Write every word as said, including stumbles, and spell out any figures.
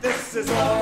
This is all.